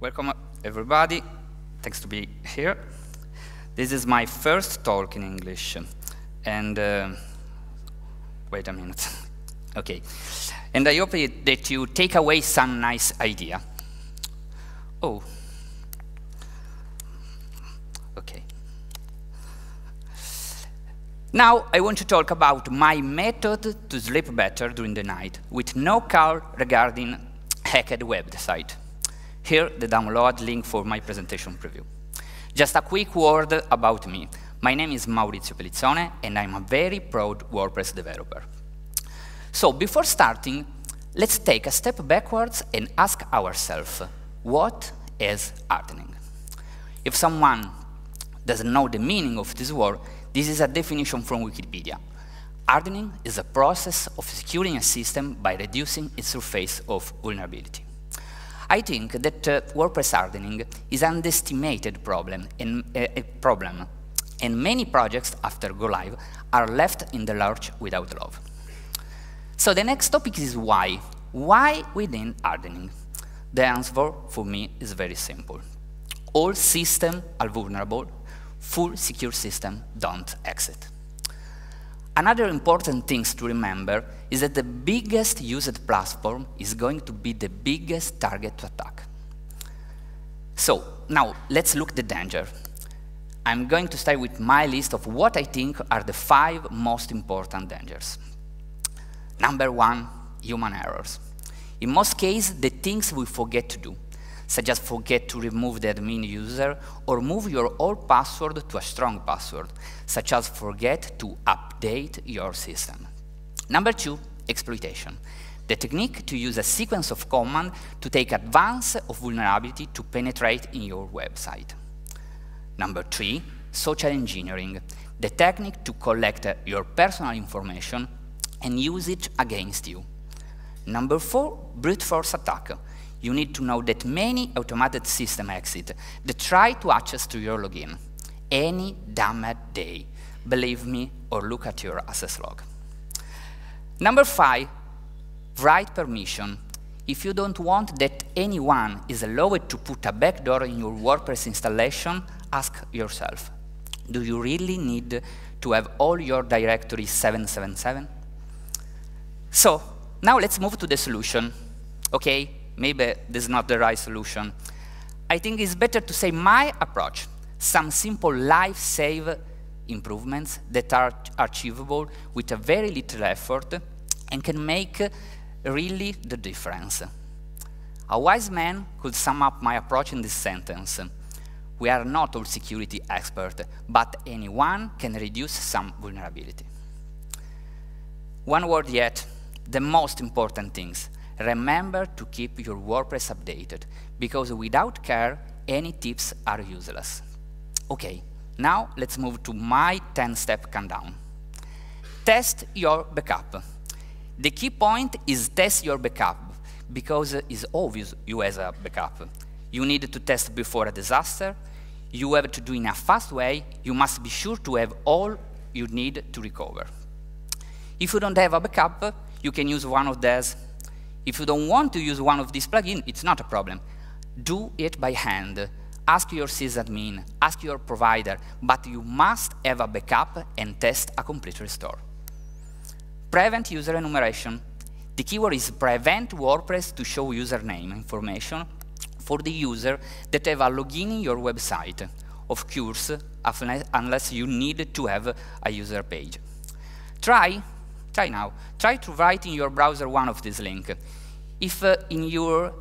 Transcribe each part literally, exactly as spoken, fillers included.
Welcome everybody, thanks to be here. This is my first talk in English, and uh, wait a minute, okay. And I hope it, that you take away some nice idea. Oh, okay. Now I want to talk about my method to sleep better during the night, with no care regarding hacked website. Here, the download link for my presentation preview. Just a quick word about me. My name is Maurizio Pellizzone, and I'm a very proud WordPress developer. So before starting, let's take a step backwards and ask ourselves, what is hardening? If someone doesn't know the meaning of this word, this is a definition from Wikipedia. Hardening is a process of securing a system by reducing its surface of vulnerability. I think that uh, WordPress hardening is an underestimated problem and, uh, a problem, and many projects after go live are left in the lurch without love. So the next topic is why. Why within hardening? The answer for me is very simple. All systems are vulnerable. Full secure systems don't exist. Another important thing to remember is that the biggest used platform is going to be the biggest target to attack. So now let's look at the danger. I'm going to start with my list of what I think are the five most important dangers. Number one, human errors. In most cases, the things we forget to do, such as forget to remove the admin user or move your old password to a strong password, such as forget to update your system. Number two, exploitation. The technique to use a sequence of commands to take advantage of vulnerability to penetrate in your website. Number three, social engineering. The technique to collect your personal information and use it against you. Number four, brute force attack. You need to know that many automated systems exist that try to access to your login any damn day. Believe me, or look at your access log. Number five, write permission. If you don't want that anyone is allowed to put a backdoor in your WordPress installation, ask yourself, do you really need to have all your directories seven seven seven? So now let's move to the solution. Okay. Maybe this is not the right solution. I think it's better to say my approach, some simple life-save improvements that are achievable with a very little effort and can make really the difference. A wise man could sum up my approach in this sentence. We are not all security experts, but anyone can reduce some vulnerability. One word yet, the most important things. Remember to keep your WordPress updated, because without care, any tips are useless. Okay, now let's move to my ten-step countdown. Test your backup. The key point is test your backup, because it's obvious you have a backup. You need to test before a disaster. You have to do it in a fast way. You must be sure to have all you need to recover. If you don't have a backup, you can use one of these. If you don't want to use one of these plugins, it's not a problem. Do it by hand. Ask your sysadmin, ask your provider, but you must have a backup and test a complete restore. Prevent user enumeration. The keyword is prevent WordPress to show username information for the user that have a login in your website. Of course, unless you need to have a user page. Try. Try now. Try to write in your browser one of these links. If uh, in your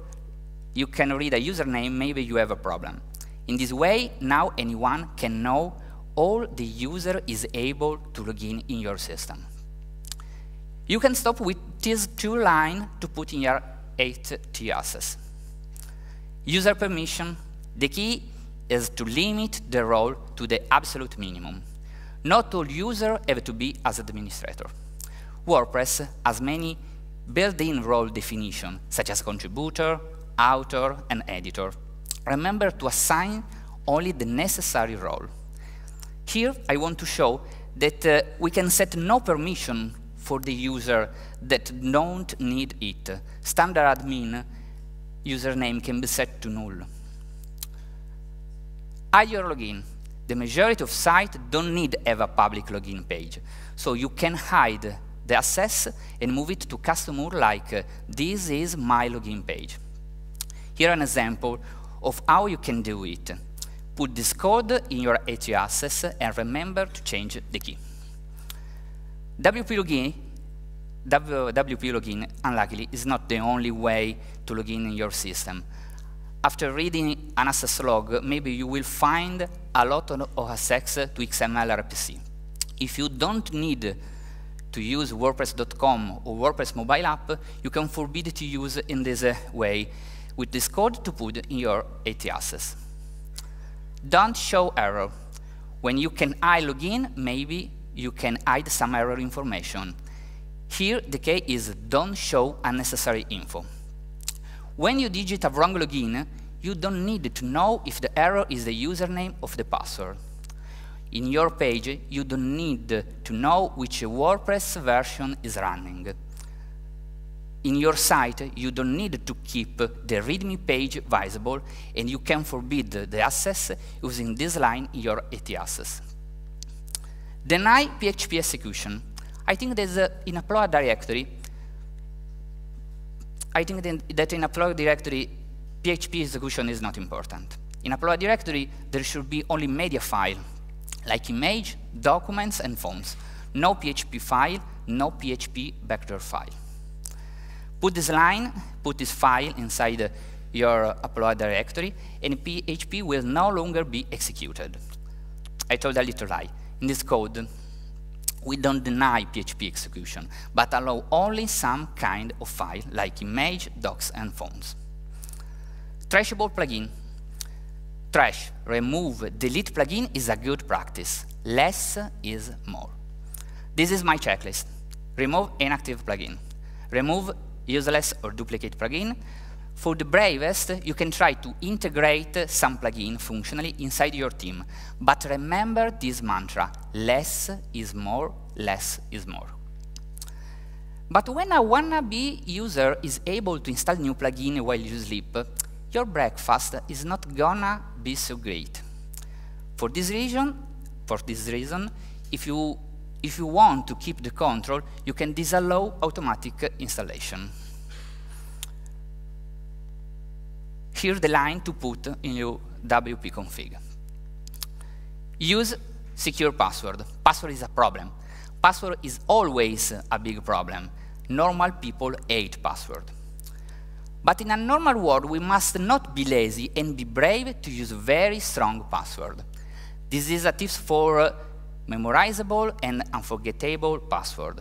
you can read a username, maybe you have a problem. In this way, now anyone can know all the user is able to log in in your system. You can stop with these two lines to put in your H T S. User permission. The key is to limit the role to the absolute minimum. Not all users have to be as administrator. WordPress has many built-in role definitions, such as contributor, author, and editor. Remember to assign only the necessary role. Here, I want to show that uh, we can set no permission for the user that don't need it. Standard admin username can be set to null. Azure Login. The majority of sites don't need have a public login page. So you can hide the access and move it to customer like, this is my login page. Here an example of how you can do it. Put this code in your A T O access and remember to change the key. W P Login, W P Login, unluckily, is not the only way to log in in your system. After reading an access log, maybe you will find a lot of access to X M L R P C. If you don't need to use WordPress dot com or WordPress mobile app, you can forbid to use in this way with this code to put in your A T O access. Don't show error. When you can hide login, maybe you can hide some error information. Here, the key is don't show unnecessary info. When you digit a wrong login, you don't need to know if the error is the username or the password. In your page, you don't need to know which WordPress version is running. In your site, you don't need to keep the README page visible, and you can forbid the access using this line in your A T O access. Deny P H P execution. I think there's a, in a Ploa directory, I think that in a Ploa directory, P H P execution is not important. In a Ploa directory, there should be only media file, like image, documents, and fonts. No P H P file, no P H P vector file. Put this line, put this file inside your Ploa directory, and P H P will no longer be executed. I told a little lie. In this code, we don't deny P H P execution, but allow only some kind of file, like image, docs, and fonts. Trashable plugin. Trash, remove, delete plugin is a good practice. Less is more. This is my checklist. Remove inactive plugin. Remove useless or duplicate plugin. For the bravest, you can try to integrate some plugin functionally inside your team, but remember this mantra, less is more, less is more. But when a wannabe user is able to install new plugin while you sleep, your breakfast is not gonna be so great. For this reason, for this reason, if you, if you want to keep the control, you can disallow automatic installation. Here the line to put in your W P config. Use secure password. Password is a problem. Password is always a big problem. Normal people hate password. But in a normal world, we must not be lazy and be brave to use very strong password. This is a tip for memorizable and unforgettable password.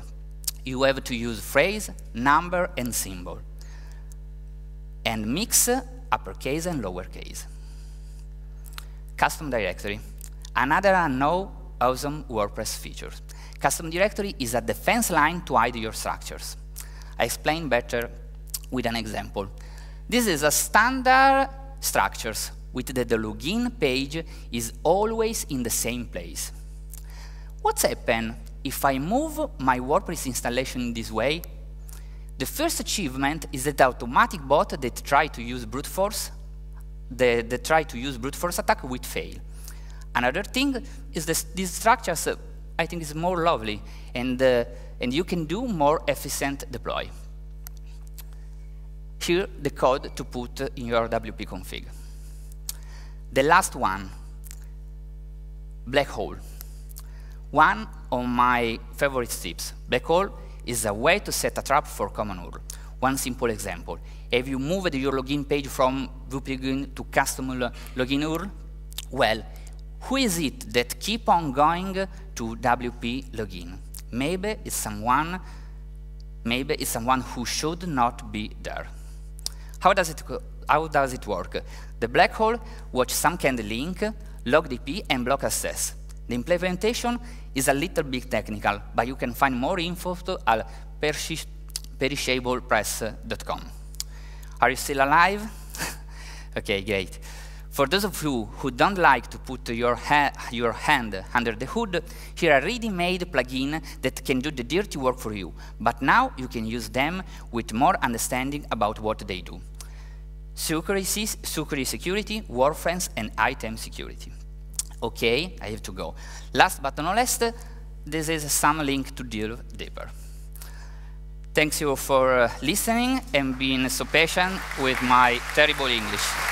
You have to use phrase, number, and symbol. And mix uppercase and lowercase. Custom directory, another unknown awesome WordPress feature. Custom directory is a defense line to hide your structures. I explain better with an example. This is a standard structures with the, the login page is always in the same place. What's happen if I move my WordPress installation in this way? The first achievement is that the automatic bot that try to use brute force, the, that try to use brute force attack will fail. Another thing is that these structures, uh, I think, is more lovely, and uh, and you can do more efficient deploy. Here the code to put in your W P config. The last one, black hole. One of my favorite tips, black hole. Is a way to set a trap for common U R L. One simple example. Have you moved your login page from W P login to custom login U R L? Well, who is it that keep on going to W P login? Maybe it's someone, maybe it's someone who should not be there. How does it, how does it work? The black hole watch some kind of link, log D P, and block access. The implementation is a little bit technical, but you can find more info at perishablepress dot com. Are you still alive? Okay, great. For those of you who don't like to put your, ha your hand under the hood, here are ready-made plugins that can do the dirty work for you, but now you can use them with more understanding about what they do. Sucuri Security, Warframes, and Item Security. Okay, I have to go. Last but not least, this is some link to delve deeper. Thank you for uh, listening and being so patient with my terrible English.